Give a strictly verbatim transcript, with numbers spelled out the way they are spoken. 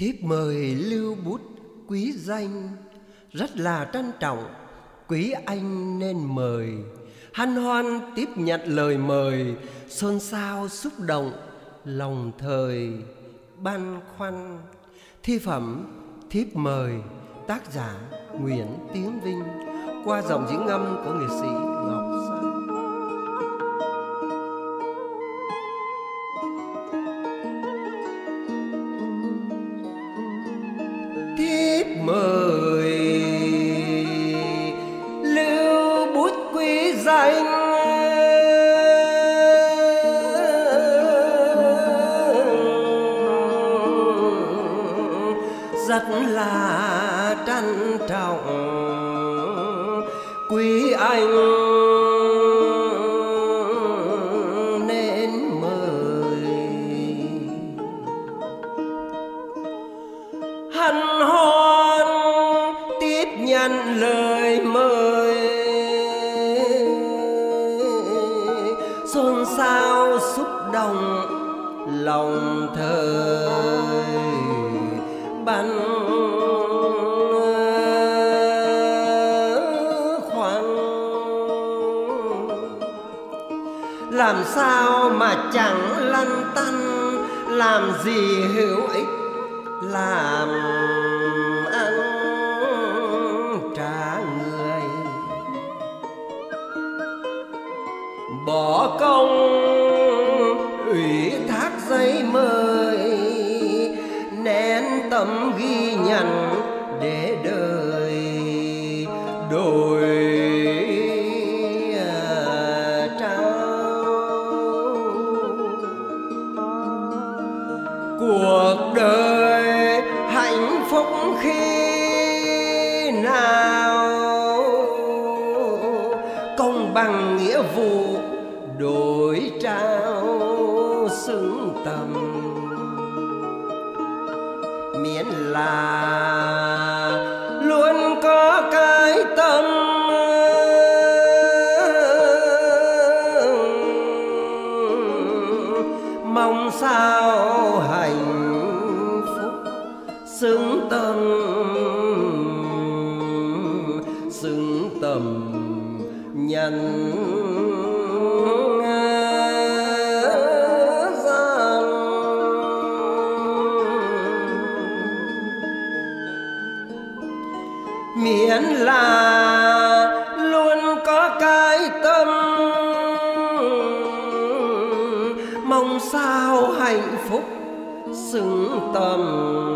Thiếp mời lưu bút quý danh, rất là trân trọng quý anh nên mời. Hân hoan tiếp nhận lời mời, xôn xao xúc động lòng thời băn khoăn. Thi phẩm Thiếp mời, tác giả Nguyễn Tiến Vinh, qua giọng diễn ngâm của nghệ sĩ Ngọc Sang. Thiếp mời lưu bút quý danh, rất là trân trọng quý anh nên mời. Hân hoan tiếp nhận lời mời, xôn xao xúc động lòng thời băn khoăn. Làm sao mà chẳng lăn tăn, làm gì hữu ích làm ăn trả người. Bỏ công ủy thác giấy mời, tâm ghi nhận để đời đổi trao. Cuộc đời hạnh phúc khi nào, công bằng nghĩa vụ đổi trao xứng tầm. Miễn là luôn có cái tâm mong sao hạnh phúc xứng tâm, xứng tầm nhân. Miễn là luôn có cái tâm mong sao hạnh phúc xứng tầm.